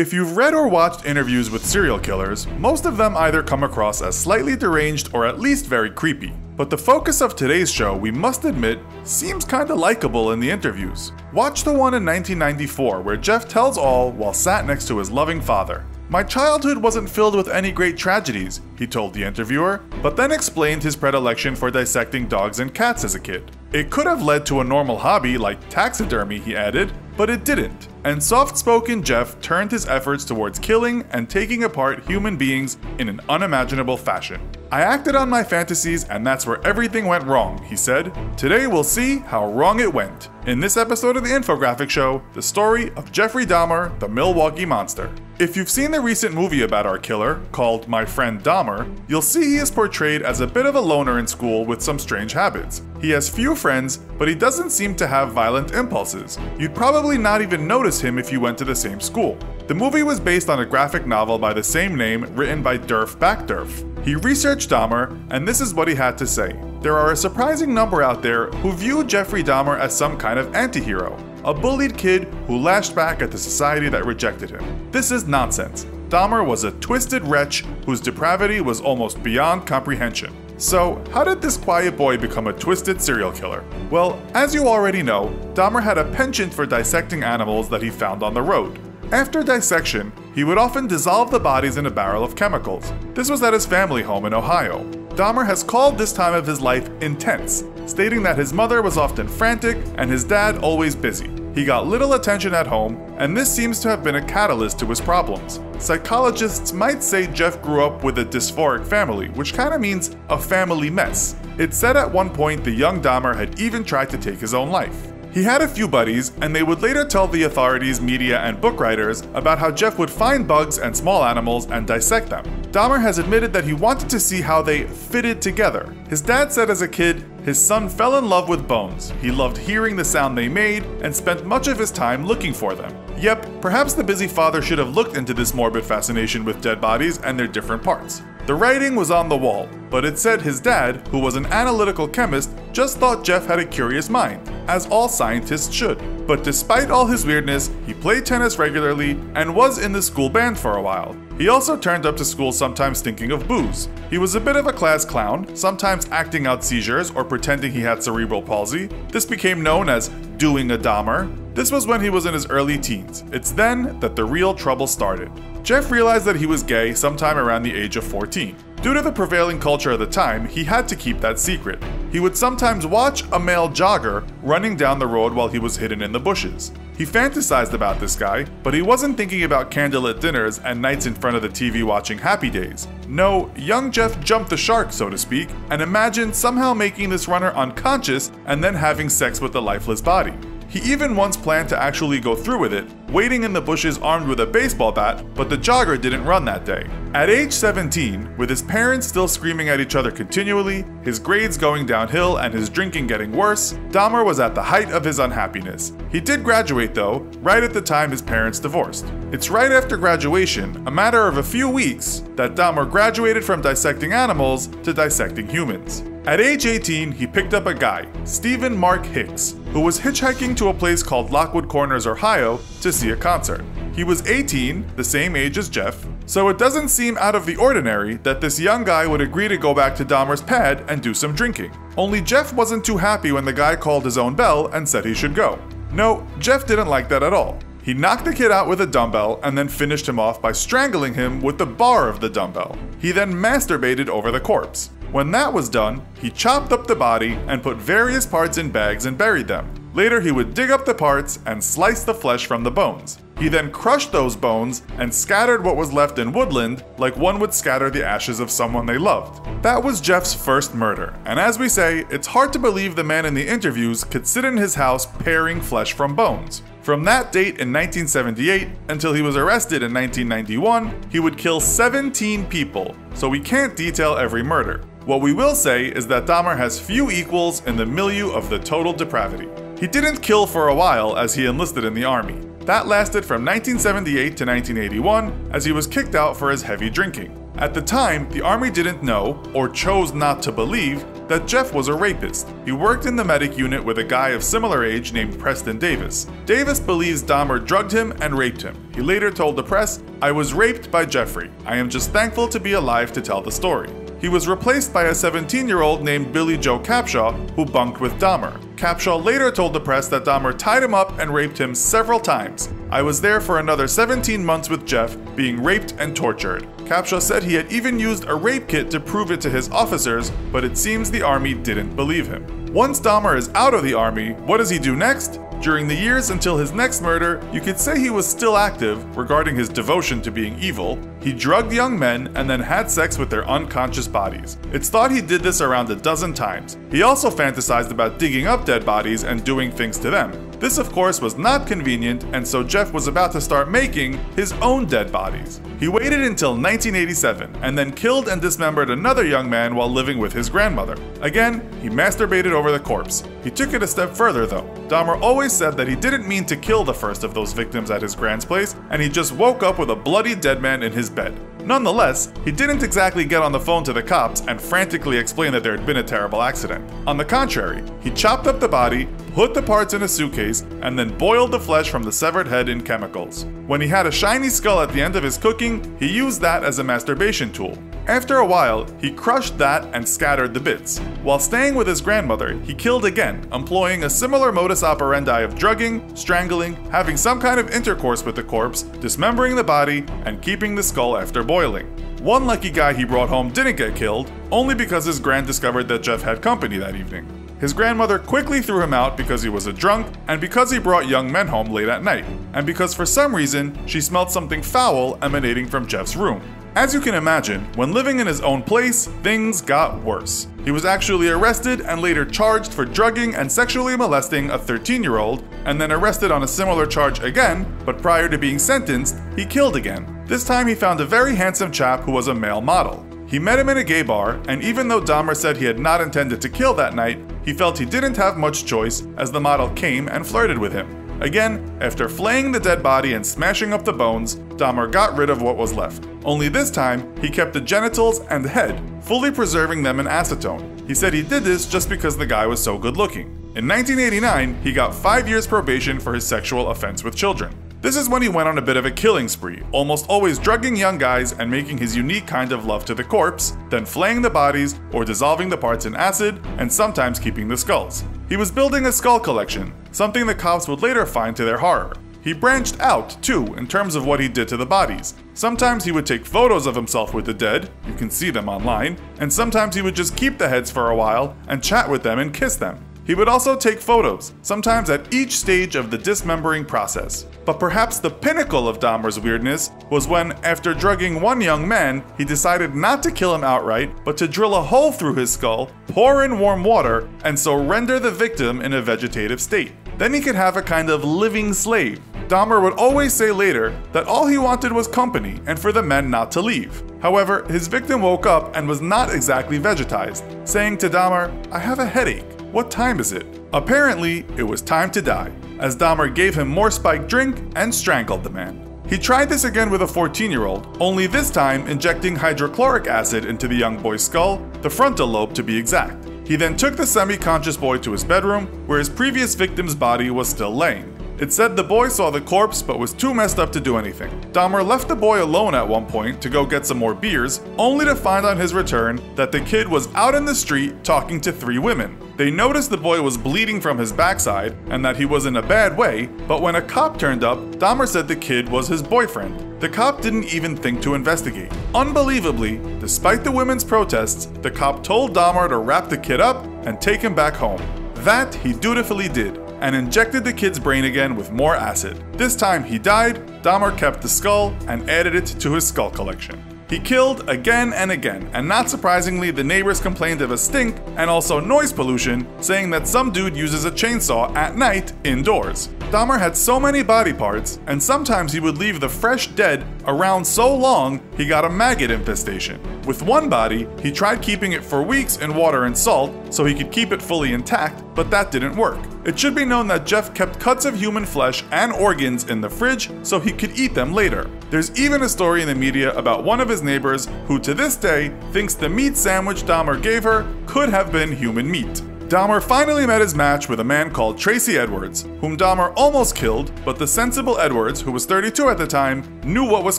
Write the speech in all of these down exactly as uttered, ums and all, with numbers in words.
If you've read or watched interviews with serial killers, most of them either come across as slightly deranged or at least very creepy. But the focus of today's show, we must admit, seems kinda likable in the interviews. Watch the one in nineteen ninety-four where Jeff tells all while sat next to his loving father. "My childhood wasn't filled with any great tragedies," he told the interviewer, but then explained his predilection for dissecting dogs and cats as a kid. "It could have led to a normal hobby like taxidermy," he added, but it didn't. And soft-spoken Jeff turned his efforts towards killing and taking apart human beings in an unimaginable fashion. "I acted on my fantasies and that's where everything went wrong," he said. Today we'll see how wrong it went. In this episode of The Infographics Show, the story of Jeffrey Dahmer, the Milwaukee Monster. If you've seen the recent movie about our killer, called My Friend Dahmer, you'll see he is portrayed as a bit of a loner in school with some strange habits. He has few friends, but he doesn't seem to have violent impulses. You'd probably not even notice him if you went to the same school. The movie was based on a graphic novel by the same name written by Derf Backderf. He researched Dahmer, and this is what he had to say. "There are a surprising number out there who view Jeffrey Dahmer as some kind of anti-hero, a bullied kid who lashed back at the society that rejected him. This is nonsense. Dahmer was a twisted wretch whose depravity was almost beyond comprehension." So, how did this quiet boy become a twisted serial killer? Well, as you already know, Dahmer had a penchant for dissecting animals that he found on the road. After dissection, he would often dissolve the bodies in a barrel of chemicals. This was at his family home in Ohio. Dahmer has called this time of his life intense, stating that his mother was often frantic and his dad always busy. He got little attention at home, and this seems to have been a catalyst to his problems. Psychologists might say Jeff grew up with a dysphoric family, which kinda means a family mess. It's said at one point the young Dahmer had even tried to take his own life. He had a few buddies, and they would later tell the authorities, media, and book writers about how Jeff would find bugs and small animals and dissect them. Dahmer has admitted that he wanted to see how they fitted together. His dad said as a kid, his son fell in love with bones. He loved hearing the sound they made and spent much of his time looking for them. Yep, perhaps the busy father should have looked into this morbid fascination with dead bodies and their different parts. The writing was on the wall, but it said his dad, who was an analytical chemist, just thought Jeff had a curious mind, as all scientists should. But despite all his weirdness, he played tennis regularly and was in the school band for a while. He also turned up to school sometimes stinking of booze. He was a bit of a class clown, sometimes acting out seizures or pretending he had cerebral palsy. This became known as doing a Dahmer. This was when he was in his early teens. It's then that the real trouble started. Jeff realized that he was gay sometime around the age of fourteen. Due to the prevailing culture of the time, he had to keep that secret. He would sometimes watch a male jogger running down the road while he was hidden in the bushes. He fantasized about this guy, but he wasn't thinking about candlelit dinners and nights in front of the T V watching Happy Days. No, young Jeff jumped the shark, so to speak, and imagined somehow making this runner unconscious and then having sex with the lifeless body. He even once planned to actually go through with it, waiting in the bushes armed with a baseball bat, but the jogger didn't run that day. At age seventeen, with his parents still screaming at each other continually, his grades going downhill and his drinking getting worse, Dahmer was at the height of his unhappiness. He did graduate though, right at the time his parents divorced. It's right after graduation, a matter of a few weeks, that Dahmer graduated from dissecting animals to dissecting humans. At age eighteen, he picked up a guy, Stephen Mark Hicks, who was hitchhiking to a place called Lockwood Corners, Ohio, to see a concert. He was eighteen, the same age as Jeff, so it doesn't seem out of the ordinary that this young guy would agree to go back to Dahmer's pad and do some drinking. Only Jeff wasn't too happy when the guy called his own bell and said he should go. No, Jeff didn't like that at all. He knocked the kid out with a dumbbell and then finished him off by strangling him with the bar of the dumbbell. He then masturbated over the corpse. When that was done, he chopped up the body and put various parts in bags and buried them. Later he would dig up the parts and slice the flesh from the bones. He then crushed those bones and scattered what was left in woodland like one would scatter the ashes of someone they loved. That was Jeff's first murder, and as we say, it's hard to believe the man in the interviews could sit in his house paring flesh from bones. From that date in nineteen seventy-eight until he was arrested in nineteen ninety-one, he would kill seventeen people, so we can't detail every murder. What we will say is that Dahmer has few equals in the milieu of the total depravity. He didn't kill for a while as he enlisted in the army. That lasted from nineteen seventy-eight to nineteen eighty-one as he was kicked out for his heavy drinking. At the time, the Army didn't know, or chose not to believe, that Jeff was a rapist. He worked in the medic unit with a guy of similar age named Preston Davis. Davis believes Dahmer drugged him and raped him. He later told the press, "I was raped by Jeffrey. I am just thankful to be alive to tell the story." He was replaced by a seventeen-year-old named Billy Joe Capshaw, who bunked with Dahmer. Capshaw later told the press that Dahmer tied him up and raped him several times. "I was there for another seventeen months with Jeff, being raped and tortured." Capshaw said he had even used a rape kit to prove it to his officers, but it seems the Army didn't believe him. Once Dahmer is out of the Army, what does he do next? During the years until his next murder, you could say he was still active regarding his devotion to being evil. He drugged young men and then had sex with their unconscious bodies. It's thought he did this around a dozen times. He also fantasized about digging up dead bodies and doing things to them. This, of course, was not convenient, and so Jeff was about to start making his own dead bodies. He waited until nineteen eighty-seven, and then killed and dismembered another young man while living with his grandmother. Again, he masturbated over the corpse. He took it a step further, though. Dahmer always said that he didn't mean to kill the first of those victims at his grand's place, and he just woke up with a bloody dead man in his bed. Nonetheless, he didn't exactly get on the phone to the cops and frantically explain that there had been a terrible accident. On the contrary, he chopped up the body, put the parts in a suitcase, and then boiled the flesh from the severed head in chemicals. When he had a shiny skull at the end of his cooking, he used that as a masturbation tool. After a while, he crushed that and scattered the bits. While staying with his grandmother, he killed again, employing a similar modus operandi of drugging, strangling, having some kind of intercourse with the corpse, dismembering the body, and keeping the skull after boiling. One lucky guy he brought home didn't get killed, only because his gran discovered that Jeff had company that evening. His grandmother quickly threw him out because he was a drunk, and because he brought young men home late at night, and because for some reason, she smelled something foul emanating from Jeff's room. As you can imagine, when living in his own place, things got worse. He was actually arrested and later charged for drugging and sexually molesting a thirteen-year-old, and then arrested on a similar charge again, but prior to being sentenced, he killed again. This time he found a very handsome chap who was a male model. He met him in a gay bar, and even though Dahmer said he had not intended to kill that night, he felt he didn't have much choice as the model came and flirted with him. Again, after flaying the dead body and smashing up the bones, Dahmer got rid of what was left. Only this time, he kept the genitals and the head, fully preserving them in acetone. He said he did this just because the guy was so good looking. In nineteen eighty-nine, he got five years probation for his sexual offense with children. This is when he went on a bit of a killing spree, almost always drugging young guys and making his unique kind of love to the corpse, then flaying the bodies or dissolving the parts in acid, and sometimes keeping the skulls. He was building a skull collection, something the cops would later find to their horror. He branched out, too, in terms of what he did to the bodies. Sometimes he would take photos of himself with the dead, you can see them online, and sometimes he would just keep the heads for a while and chat with them and kiss them. He would also take photos, sometimes at each stage of the dismembering process. But perhaps the pinnacle of Dahmer's weirdness was when, after drugging one young man, he decided not to kill him outright, but to drill a hole through his skull, pour in warm water, and so render the victim in a vegetative state. Then he could have a kind of living slave. Dahmer would always say later that all he wanted was company and for the men not to leave. However, his victim woke up and was not exactly vegetized, saying to Dahmer, "I have a headache. What time is it?" Apparently, it was time to die, as Dahmer gave him more spiked drink and strangled the man. He tried this again with a fourteen-year-old, only this time injecting hydrochloric acid into the young boy's skull, the frontal lobe to be exact. He then took the semi-conscious boy to his bedroom, where his previous victim's body was still laying. It said the boy saw the corpse but was too messed up to do anything. Dahmer left the boy alone at one point to go get some more beers, only to find on his return that the kid was out in the street talking to three women. They noticed the boy was bleeding from his backside and that he was in a bad way, but when a cop turned up, Dahmer said the kid was his boyfriend. The cop didn't even think to investigate. Unbelievably, despite the women's protests, the cop told Dahmer to wrap the kid up and take him back home. That he dutifully did, and injected the kid's brain again with more acid. This time he died, Dahmer kept the skull and added it to his skull collection. He killed again and again, and not surprisingly, the neighbors complained of a stink and also noise pollution, saying that some dude uses a chainsaw at night indoors. Dahmer had so many body parts, and sometimes he would leave the fresh dead around so long he got a maggot infestation. With one body, he tried keeping it for weeks in water and salt so he could keep it fully intact, but that didn't work. It should be known that Jeff kept cuts of human flesh and organs in the fridge so he could eat them later. There's even a story in the media about one of his neighbors who to this day thinks the meat sandwich Dahmer gave her could have been human meat. Dahmer finally met his match with a man called Tracy Edwards, whom Dahmer almost killed, but the sensible Edwards, who was thirty-two at the time, knew what was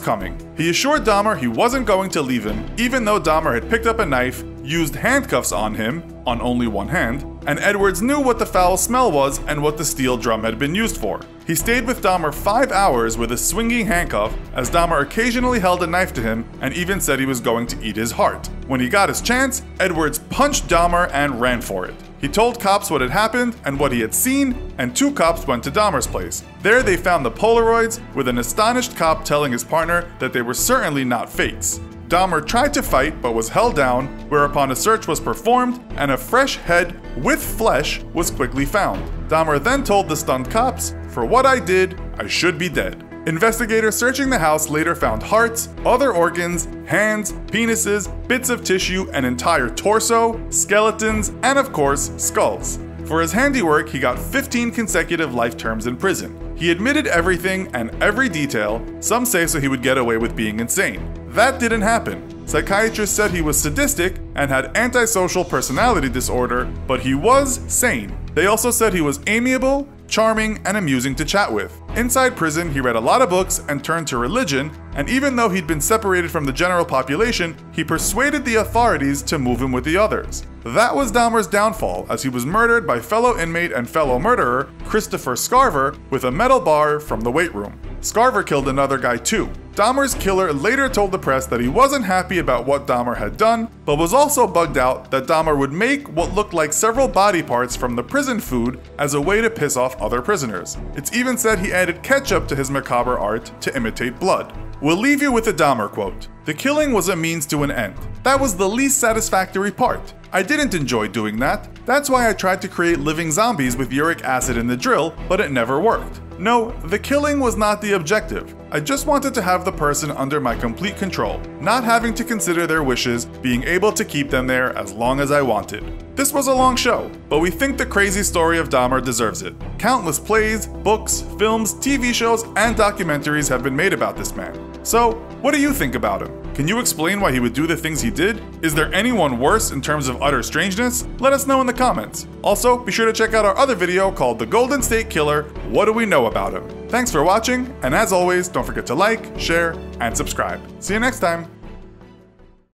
coming. He assured Dahmer he wasn't going to leave him, even though Dahmer had picked up a knife, used handcuffs on him, on only one hand, and Edwards knew what the foul smell was and what the steel drum had been used for. He stayed with Dahmer five hours with a swinging handcuff, as Dahmer occasionally held a knife to him and even said he was going to eat his heart. When he got his chance, Edwards punched Dahmer and ran for it. He told cops what had happened and what he had seen, and two cops went to Dahmer's place. There they found the Polaroids, with an astonished cop telling his partner that they were certainly not fakes. Dahmer tried to fight but was held down, whereupon a search was performed and a fresh head with flesh was quickly found. Dahmer then told the stunned cops, "For what I did, I should be dead." Investigators searching the house later found hearts, other organs, hands, penises, bits of tissue, an entire torso, skeletons, and of course, skulls. For his handiwork, he got fifteen consecutive life terms in prison. He admitted everything and every detail, some say so he would get away with being insane. That didn't happen. Psychiatrists said he was sadistic and had antisocial personality disorder, but he was sane. They also said he was amiable, charming, and amusing to chat with. Inside prison, he read a lot of books and turned to religion, and even though he'd been separated from the general population, he persuaded the authorities to move him with the others. That was Dahmer's downfall, as he was murdered by fellow inmate and fellow murderer Christopher Scarver with a metal bar from the weight room. Scarver killed another guy too. Dahmer's killer later told the press that he wasn't happy about what Dahmer had done, but was also bugged out that Dahmer would make what looked like several body parts from the prison food as a way to piss off other prisoners. It's even said he added ketchup to his macabre art to imitate blood. We'll leave you with a Dahmer quote. "The killing was a means to an end. That was the least satisfactory part. I didn't enjoy doing that. That's why I tried to create living zombies with uric acid in the drill, but it never worked. No, the killing was not the objective. I just wanted to have the person under my complete control, not having to consider their wishes, being able to keep them there as long as I wanted." This was a long show, but we think the crazy story of Dahmer deserves it. Countless plays, books, films, T V shows, and documentaries have been made about this man. So, what do you think about him? Can you explain why he would do the things he did? Is there anyone worse in terms of utter strangeness? Let us know in the comments. Also, be sure to check out our other video called The Golden State Killer, What Do We Know About Him? Thanks for watching, and as always, don't forget to like, share, and subscribe. See you next time.